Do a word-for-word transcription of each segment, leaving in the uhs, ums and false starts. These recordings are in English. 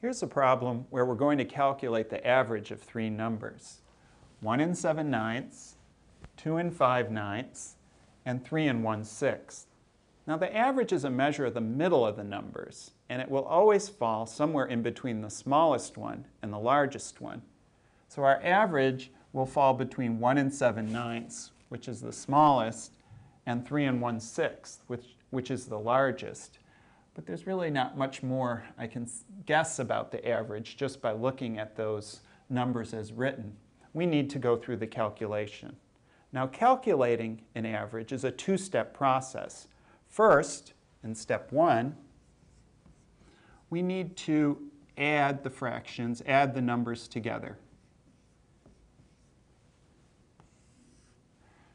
Here's a problem where we're going to calculate the average of three numbers. one and seven ninths, two and five ninths, and three and one sixth. Now the average is a measure of the middle of the numbers, and it will always fall somewhere in between the smallest one and the largest one. So our average will fall between one and seven ninths, which is the smallest, and three and one sixth, which, which is the largest. But there's really not much more I can guess about the average just by looking at those numbers as written. We need to go through the calculation. Now, calculating an average is a two-step process. First, in step one, we need to add the fractions, add the numbers together.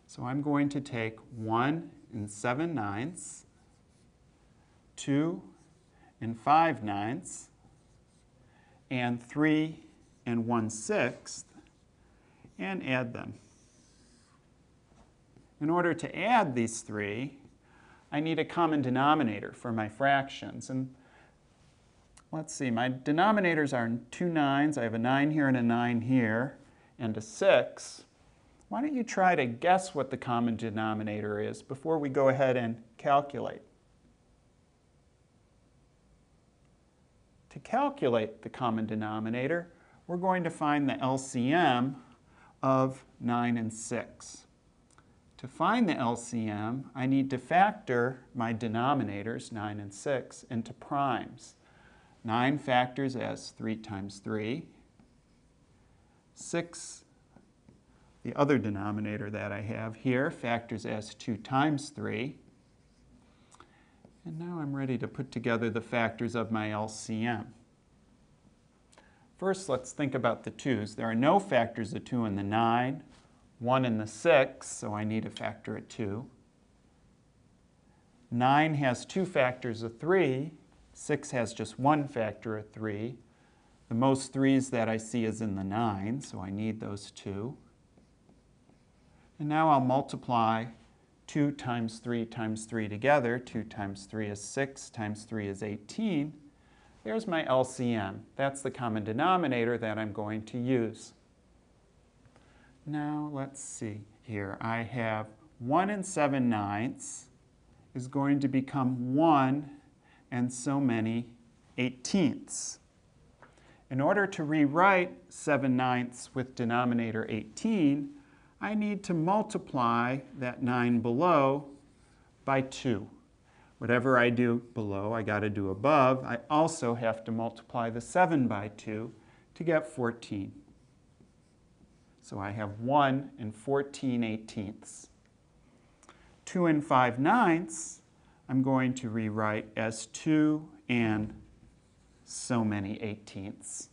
So I'm going to take one and seven ninths, two and five ninths, and three and one sixth, and add them. In order to add these three, I need a common denominator for my fractions. And let's see, my denominators are two nines. I have a nine here and a nine here, and a six. Why don't you try to guess what the common denominator is before we go ahead and calculate? To calculate the common denominator, we're going to find the L C M of nine and six. To find the L C M, I need to factor my denominators, nine and six, into primes. nine factors as three times three. six, the other denominator that I have here, factors as two times three. And now I'm ready to put together the factors of my L C M. First, let's think about the twos. There are no factors of two in the nine, one in the six, so I need a factor of two. nine has two factors of three. six has just one factor of three. The most threes that I see is in the nine, so I need those two. And now I'll multiply two times three times three together. two times three is six, times three is eighteen. There's my L C M. That's the common denominator that I'm going to use. Now let's see here. I have one and seven ninths is going to become one and so many eighteenths. In order to rewrite seven ninths with denominator eighteen, I need to multiply that nine below by two. Whatever I do below, I got to do above. I also have to multiply the seven by two to get fourteen. So I have one and fourteen eighteenths. two and five ninths, I'm going to rewrite as two and so many eighteenths.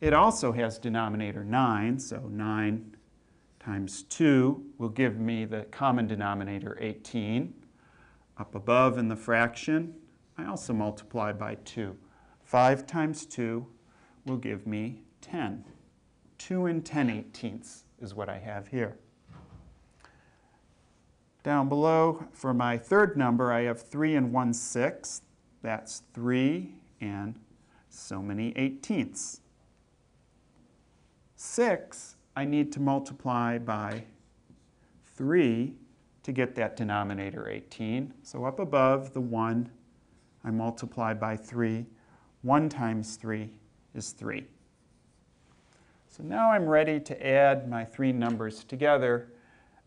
It also has denominator nine, so nine times two will give me the common denominator eighteen. Up above in the fraction, I also multiply by two. five times two will give me ten. two and ten eighteenths is what I have here. Down below, for my third number, I have three and one sixth. That's three and so many eighteenths. six I need to multiply by three to get that denominator eighteen. So up above, the one, I multiply by three. one times three is three. So now I'm ready to add my three numbers together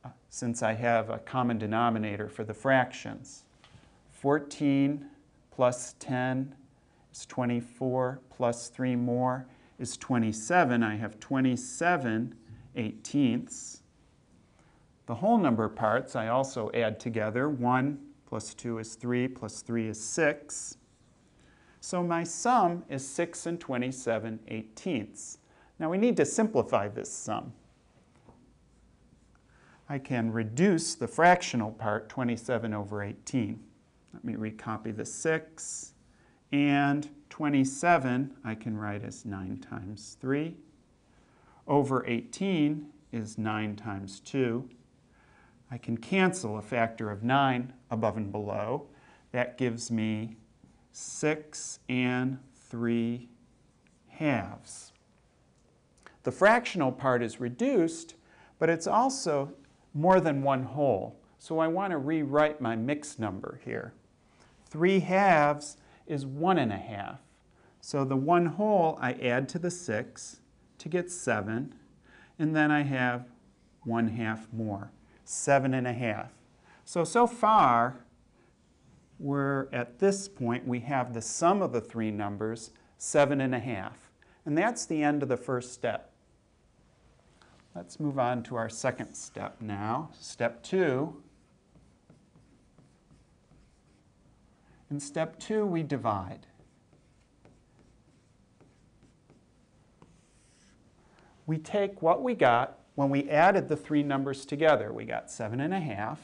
uh, since I have a common denominator for the fractions. fourteen plus ten is twenty-four, plus three more is twenty-seven. I have twenty-seven eighteenths. The whole number parts I also add together. one plus two is three, plus three is six. So my sum is six and twenty-seven eighteenths. Now we need to simplify this sum. I can reduce the fractional part, twenty-seven over eighteen. Let me recopy the six. And twenty-seven I can write as nine times three. Over eighteen is nine times two. I can cancel a factor of nine above and below. That gives me six and three halves. The fractional part is reduced, but it's also more than one whole. So I want to rewrite my mixed number here. Three halves is one and a half. So the one whole I add to the six to get seven, and then I have one half more, seven and a half. So, so far, we're at this point, we have the sum of the three numbers, seven and a half. And that's the end of the first step. Let's move on to our second step now, step two. In step two, we divide. We take what we got when we added the three numbers together. We got seven and a half.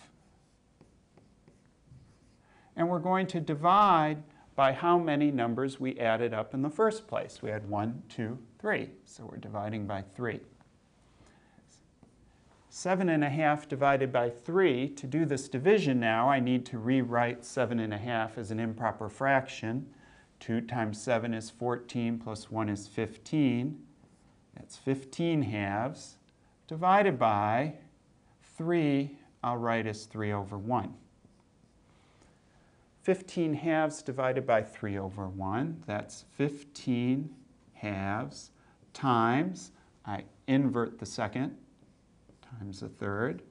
And we're going to divide by how many numbers we added up in the first place. We had one, two, three. So we're dividing by three. Seven and a half divided by three. To do this division now, I need to rewrite seven and a half as an improper fraction. Two times seven is fourteen, plus one is fifteen. That's fifteen halves. Divided by three, I'll write as three over one. fifteen halves divided by three over one, that's fifteen halves times, I invert the second, times the third.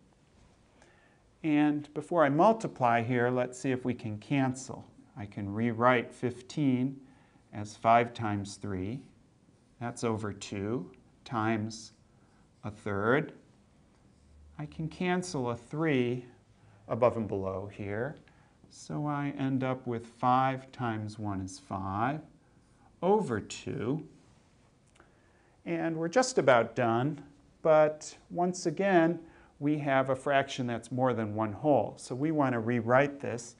And before I multiply here, let's see if we can cancel. I can rewrite fifteen as five times three, that's over two, times a third. I can cancel a three above and below here. So I end up with five times one is five over two. And we're just about done. But once again, we have a fraction that's more than one whole. So we want to rewrite this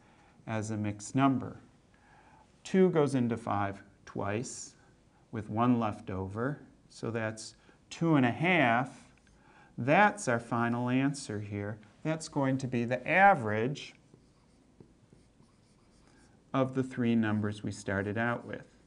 as a mixed number. two goes into five twice with one left over. So that's two and a half. That's our final answer here. That's going to be the average of the three numbers we started out with.